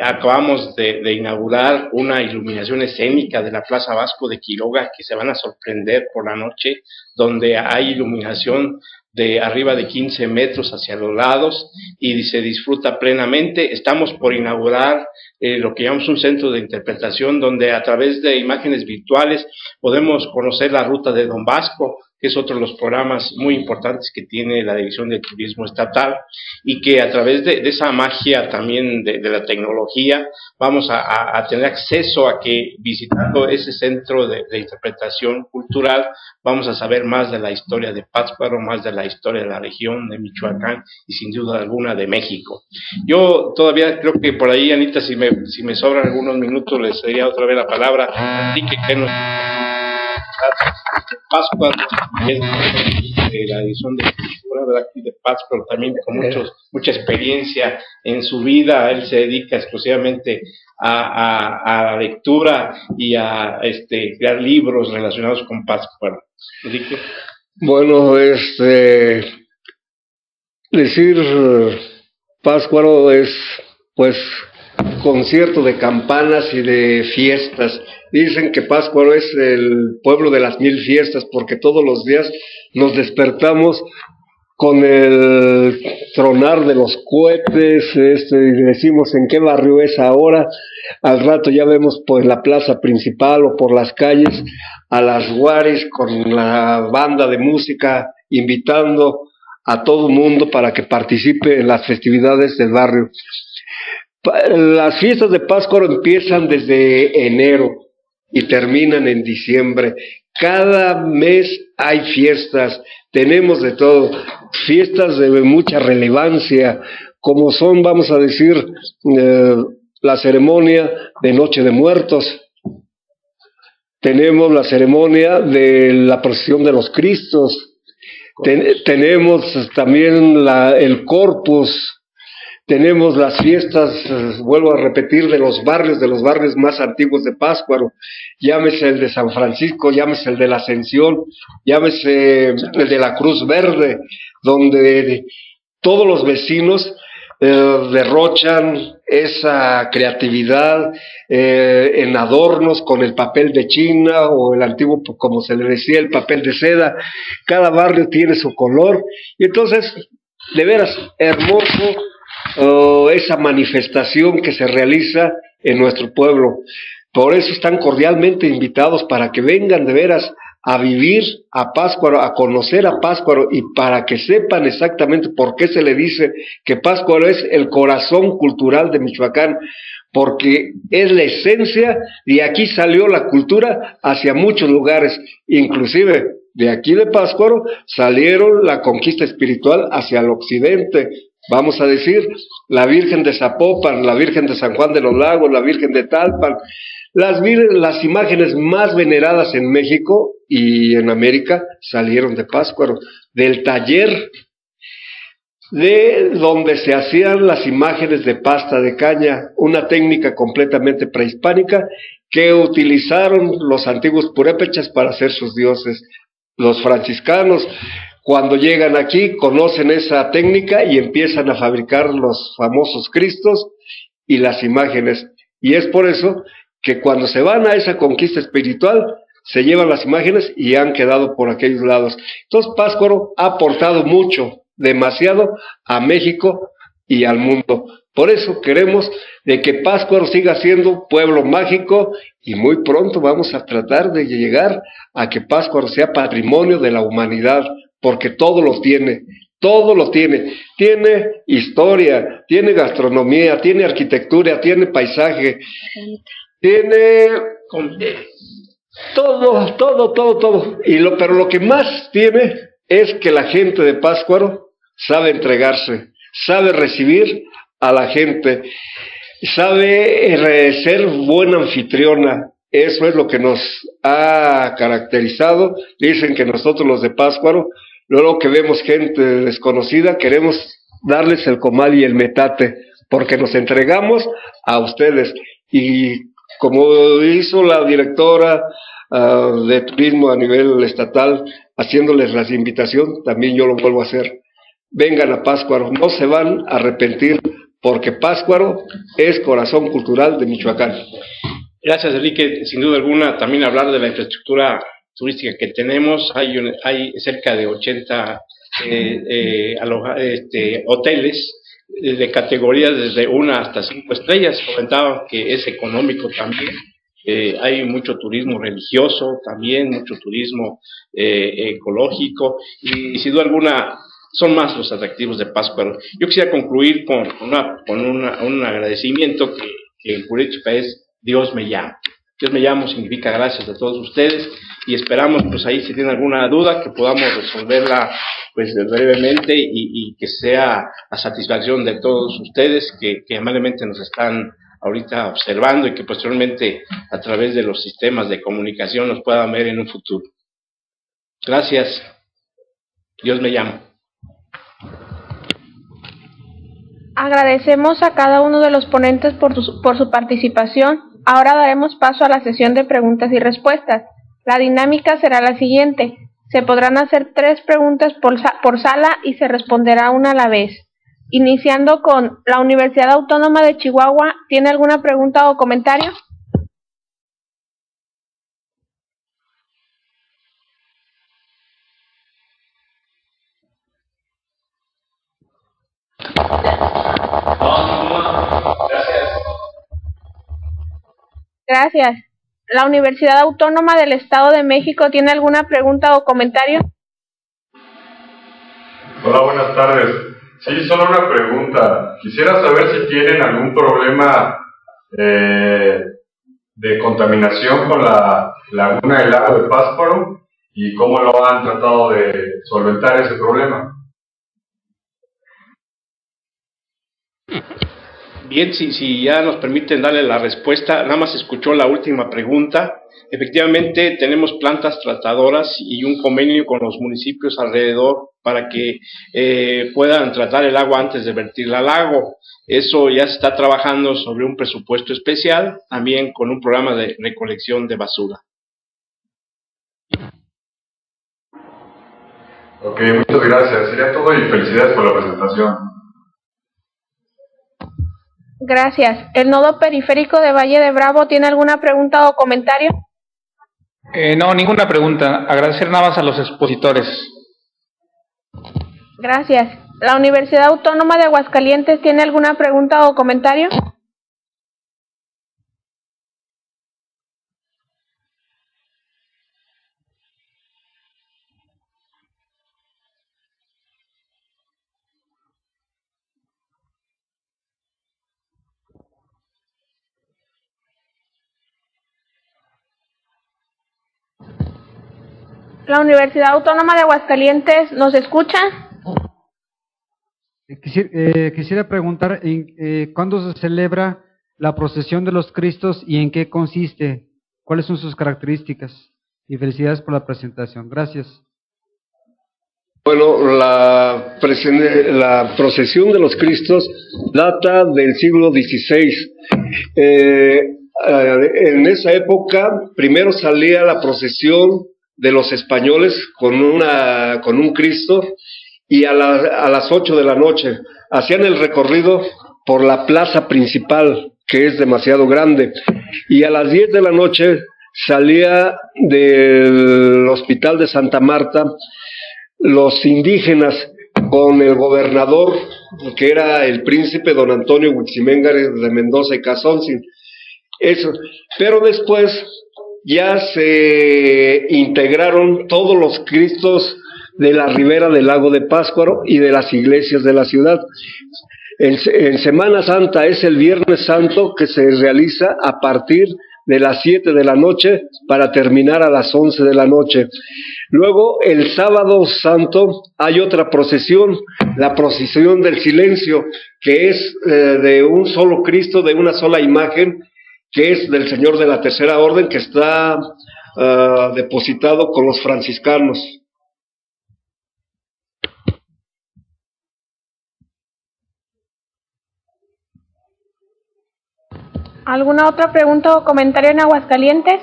Acabamos de inaugurar una iluminación escénica de la Plaza Vasco de Quiroga, que se van a sorprender por la noche, donde hay iluminación de arriba de 15 metros hacia los lados y se disfruta plenamente. Estamos por inaugurar lo que llamamos un centro de interpretación, donde a través de imágenes virtuales podemos conocer la ruta de Don Vasco, que es otro de los programas muy importantes que tiene la División de Turismo Estatal, y que a través de esa magia también de la tecnología vamos a tener acceso a que, visitando ese centro de interpretación cultural, vamos a saber más de la historia de Pátzcuaro, más de la historia de la región de Michoacán y sin duda alguna de México. Yo todavía creo que por ahí, Anita, si me sobran algunos minutos, les daría otra vez la palabra. Así que nos... Pátzcuaro, la edición de particular de aquí de Pátzcuaro, también con mucha experiencia en su vida. Él se dedica exclusivamente a lectura y a crear libros relacionados con Pátzcuaro. Enrique. Bueno, decir Pátzcuaro es, pues, concierto de campanas y de fiestas. Dicen que Pátzcuaro es el pueblo de las 1000 fiestas, porque todos los días nos despertamos con el tronar de los cohetes, decimos en qué barrio es ahora. Al rato ya vemos por la plaza principal o por las calles a las guaris con la banda de música, invitando a todo mundo para que participe en las festividades del barrio. Las fiestas de Pátzcuaro empiezan desde enero y terminan en diciembre. Cada mes hay fiestas, tenemos de todo, fiestas de mucha relevancia, como son, vamos a decir, la ceremonia de Noche de Muertos. Tenemos la ceremonia de la procesión de los Cristos. Tenemos también el Corpus. Tenemos las fiestas, vuelvo a repetir, de los barrios más antiguos de Pátzcuaro. Llámese el de San Francisco, llámese el de la Ascensión, llámese el de la Cruz Verde, donde todos los vecinos derrochan esa creatividad en adornos con el papel de China o el antiguo, como se le decía, el papel de seda. Cada barrio tiene su color y entonces, de veras, hermoso esa manifestación que se realiza en nuestro pueblo. Por eso están cordialmente invitados para que vengan de veras a vivir a Pátzcuaro, a conocer a Pátzcuaro, y para que sepan exactamente por qué se le dice que Pátzcuaro es el corazón cultural de Michoacán, porque es la esencia, y aquí salió la cultura hacia muchos lugares, inclusive de aquí de Pátzcuaro salieron la conquista espiritual hacia el occidente. Vamos a decir, la Virgen de Zapopan, la Virgen de San Juan de los Lagos, la Virgen de Talpan, las imágenes más veneradas en México y en América salieron de Pátzcuaro, del taller de donde se hacían las imágenes de pasta de caña, una técnica completamente prehispánica que utilizaron los antiguos purépechas para hacer sus dioses. Los franciscanos, cuando llegan aquí, conocen esa técnica y empiezan a fabricar los famosos cristos y las imágenes. Y es por eso que cuando se van a esa conquista espiritual, se llevan las imágenes y han quedado por aquellos lados. Entonces Pátzcuaro ha aportado mucho, demasiado, a México y al mundo. Por eso queremos de que Pátzcuaro siga siendo pueblo mágico, y muy pronto vamos a tratar de llegar a que Pátzcuaro sea patrimonio de la humanidad, porque todo lo tiene. Tiene historia, tiene gastronomía, tiene arquitectura, tiene paisaje, tiene todo. Pero lo que más tiene es que la gente de Pátzcuaro sabe entregarse, sabe recibir a la gente, sabe ser buena anfitriona. Eso es lo que nos ha caracterizado. Dicen que nosotros los de Pátzcuaro, luego que vemos gente desconocida, queremos darles el comal y el metate, porque nos entregamos a ustedes. Y como hizo la directora de turismo a nivel estatal, haciéndoles la invitación, también yo lo vuelvo a hacer. Vengan a Pátzcuaro, no se van a arrepentir, porque Pátzcuaro es corazón cultural de Michoacán. Gracias, Enrique. Sin duda alguna, también hablar de la infraestructura turística que tenemos. Hay cerca de 80 hoteles de categorías desde 1 hasta 5 estrellas. Comentaban que es económico también. Hay mucho turismo religioso también, mucho turismo ecológico, y sin duda alguna son más los atractivos de Pátzcuaro. Yo quisiera concluir con un agradecimiento que en Purépecha es Dios me llama. Dios me llama significa gracias a todos ustedes, y esperamos, pues ahí si tienen alguna duda, que podamos resolverla pues brevemente y que sea a satisfacción de todos ustedes que amablemente nos están ahorita observando y que posteriormente a través de los sistemas de comunicación nos puedan ver en un futuro. Gracias. Dios me llama. Agradecemos a cada uno de los ponentes por su participación. Ahora daremos paso a la sesión de preguntas y respuestas. La dinámica será la siguiente. Se podrán hacer 3 preguntas por sala y se responderá una a la vez. Iniciando con la Universidad Autónoma de Chihuahua, ¿tiene alguna pregunta o comentario? Gracias. ¿La Universidad Autónoma del Estado de México tiene alguna pregunta o comentario? Hola, buenas tardes. Sí, solo una pregunta. Quisiera saber si tienen algún problema de contaminación con la laguna del lago de Pátzcuaro y cómo lo han tratado de solventar ese problema. Bien, si ya nos permiten darle la respuesta, nada más escuchó la última pregunta. Efectivamente, tenemos plantas tratadoras y un convenio con los municipios alrededor para que puedan tratar el agua antes de vertirla al lago. Eso ya se está trabajando sobre un presupuesto especial, también con un programa de recolección de basura. Ok, muchas gracias. Sería todo y felicidades por la presentación. Gracias. ¿El nodo periférico de Valle de Bravo tiene alguna pregunta o comentario? No, ninguna pregunta. Agradecer nada más a los expositores. Gracias. ¿La Universidad Autónoma de Aguascalientes tiene alguna pregunta o comentario? La Universidad Autónoma de Aguascalientes, ¿nos escucha? Quisiera preguntar, ¿cuándo se celebra la procesión de los Cristos y en qué consiste? ¿Cuáles son sus características? Y felicidades por la presentación. Gracias. Bueno, la procesión de los Cristos data del siglo XVI. En esa época, primero salía la procesión de los españoles con un Cristo, y a las 8 de la noche hacían el recorrido por la plaza principal, que es demasiado grande, y a las 10 de la noche salía del hospital de Santa Marta los indígenas con el gobernador, que era el príncipe don Antonio Huitziméngares de Mendoza y Casonsin. Eso. Pero después ya se integraron todos los Cristos de la ribera del lago de Pátzcuaro y de las iglesias de la ciudad. En Semana Santa es el Viernes Santo, que se realiza a partir de las 7 de la noche para terminar a las 11 de la noche. Luego, el Sábado Santo hay otra procesión, la procesión del silencio, que es de un solo Cristo, de una sola imagen, que es del Señor de la Tercera Orden, que está depositado con los franciscanos. ¿Alguna otra pregunta o comentario en Aguascalientes?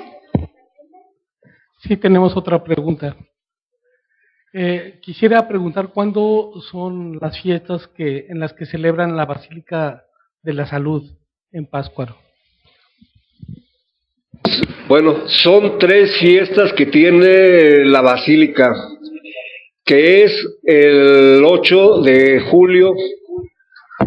Sí, tenemos otra pregunta. Quisiera preguntar cuándo son las fiestas en las que celebran la Basílica de la Salud en Pátzcuaro. Bueno, son 3 fiestas que tiene la Basílica, que es el 8 de julio,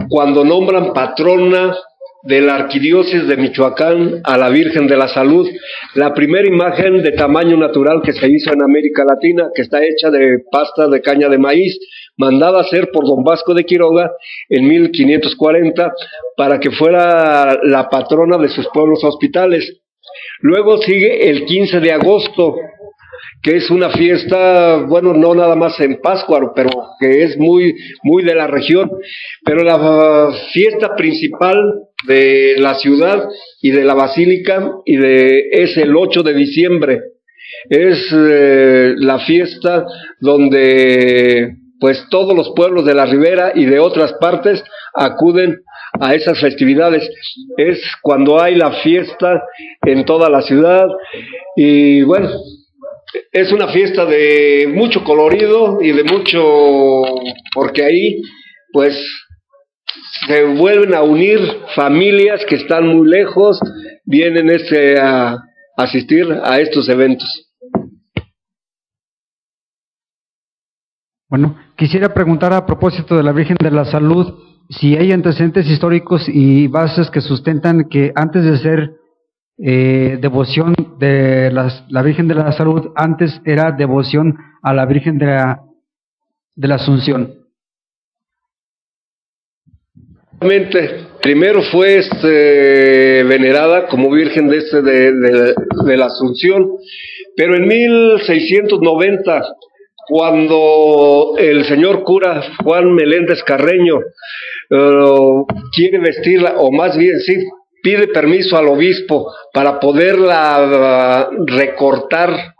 cuando nombran patrona de la Arquidiócesis de Michoacán a la Virgen de la Salud, la primera imagen de tamaño natural que se hizo en América Latina, que está hecha de pasta de caña de maíz, mandada a hacer por don Vasco de Quiroga en 1540, para que fuera la patrona de sus pueblos hospitales. Luego sigue el 15 de agosto, que es una fiesta, bueno, no nada más en Pátzcuaro, pero que es muy, muy de la región. Pero la fiesta principal de la ciudad y de la Basílica es el 8 de diciembre. Es la fiesta donde pues todos los pueblos de la ribera y de otras partes acuden a esas festividades. Es cuando hay la fiesta en toda la ciudad y bueno, es una fiesta de mucho colorido y de mucho, porque ahí pues se vuelven a unir familias que están muy lejos, vienen a asistir a estos eventos. Bueno, quisiera preguntar a propósito de la Virgen de la Salud, si hay antecedentes históricos y bases que sustentan que antes de ser devoción de la Virgen de la Salud, antes era devoción a la Virgen de la Asunción. Primero fue venerada como Virgen de la Asunción, pero en 1690, cuando el señor cura Juan Meléndez Carreño quiere vestirla, o más bien sí, pide permiso al obispo para poderla recortar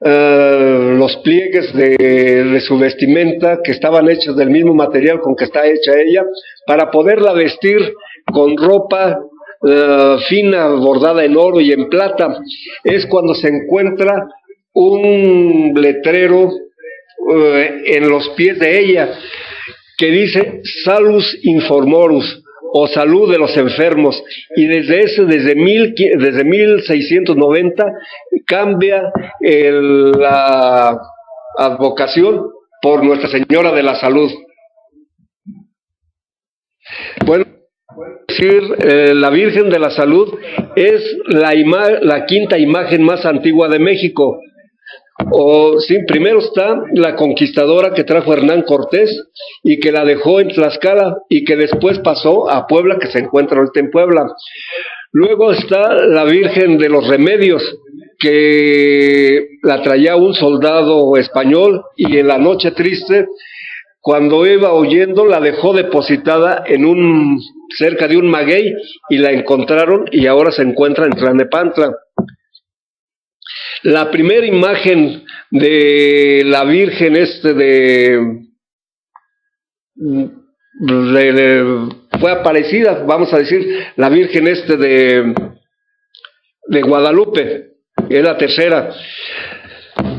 los pliegues de su vestimenta, que estaban hechos del mismo material con que está hecha ella, para poderla vestir con ropa fina, bordada en oro y en plata. Es cuando se encuentra un letrero en los pies de ella que dice Salus Informorus, o Salud de los Enfermos, y desde 1690 cambia la advocación por Nuestra Señora de la Salud. Bueno, decir, la Virgen de la Salud es la quinta imagen más antigua de México. Sí, primero está la conquistadora que trajo Hernán Cortés y que la dejó en Tlaxcala y que después pasó a Puebla, que se encuentra ahorita en Puebla. Luego está la Virgen de los Remedios, que la traía un soldado español y en la noche triste, cuando iba huyendo, la dejó depositada en cerca de un maguey y la encontraron y ahora se encuentra en Tlalnepantla. La primera imagen de la Virgen fue aparecida, vamos a decir, la Virgen de Guadalupe, es la tercera.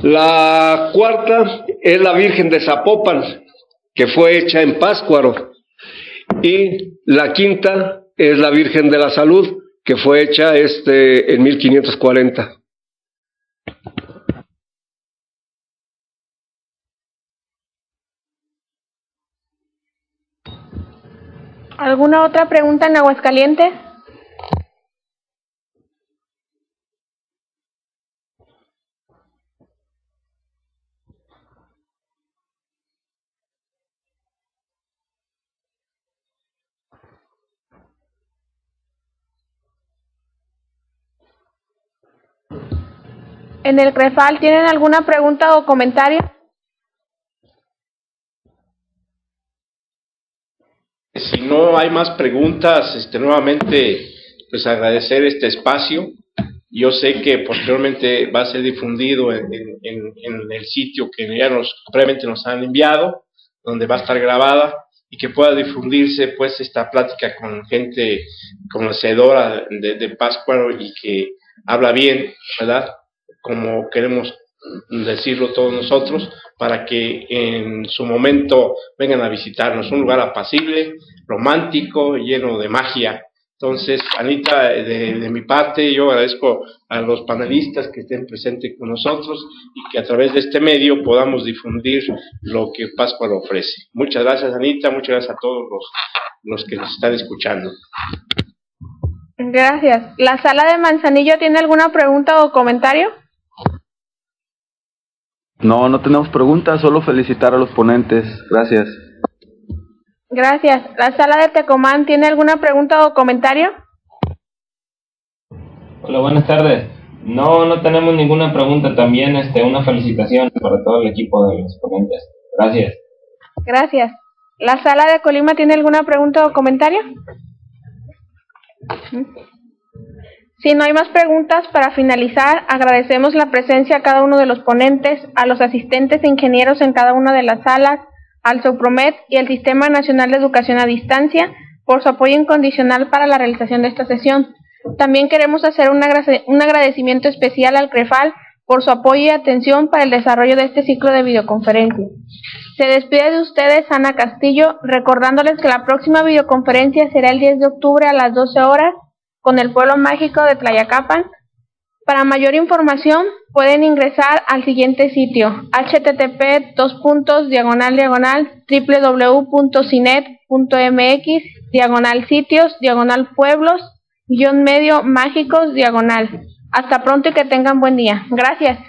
La cuarta es la Virgen de Zapopan, que fue hecha en Pátzcuaro. Y la quinta es la Virgen de la Salud, que fue hecha en 1540. ¿Alguna otra pregunta en Aguascalientes? En el CREFAL, ¿tienen alguna pregunta o comentario? Si no hay más preguntas, nuevamente pues agradecer este espacio. Yo sé que posteriormente va a ser difundido en el sitio que ya previamente nos han enviado, donde va a estar grabada y que pueda difundirse pues esta plática con gente conocedora de Pátzcuaro y que habla bien, ¿verdad?, como queremos decirlo todos nosotros, para que en su momento vengan a visitarnos. Un lugar apacible, romántico, lleno de magia. Entonces, Anita, de mi parte, yo agradezco a los panelistas que estén presentes con nosotros y que a través de este medio podamos difundir lo que Pátzcuaro ofrece. Muchas gracias, Anita, muchas gracias a todos los que nos están escuchando. Gracias. ¿La sala de Manzanillo tiene alguna pregunta o comentario? No, no tenemos preguntas, solo felicitar a los ponentes. Gracias. Gracias. ¿La sala de Tecomán tiene alguna pregunta o comentario? Hola, buenas tardes. No, no tenemos ninguna pregunta. También una felicitación para todo el equipo de los ponentes. Gracias. Gracias. ¿La sala de Colima tiene alguna pregunta o comentario? Si no hay más preguntas, para finalizar, agradecemos la presencia a cada uno de los ponentes, a los asistentes e ingenieros en cada una de las salas, al SOPROMED y al Sistema Nacional de Educación a Distancia por su apoyo incondicional para la realización de esta sesión. También queremos hacer un agradecimiento especial al CREFAL por su apoyo y atención para el desarrollo de este ciclo de videoconferencia. Se despide de ustedes Ana Castillo, recordándoles que la próxima videoconferencia será el 10 de octubre a las 12 horas con el pueblo mágico de Tlayacapan. Para mayor información pueden ingresar al siguiente sitio: http://www.cinet.mx/sitios/pueblos-medio-mágicos/. Hasta pronto y que tengan buen día. Gracias.